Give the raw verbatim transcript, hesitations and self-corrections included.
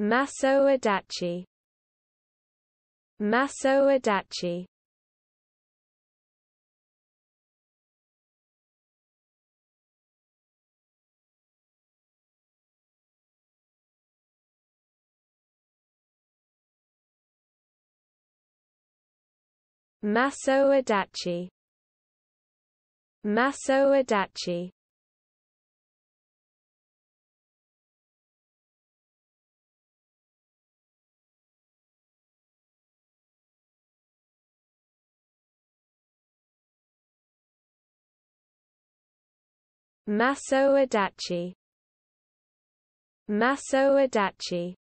Masao Adachi. Masao Adachi. Masao Adachi. Masao Adachi. Masao Adachi. Masao Adachi.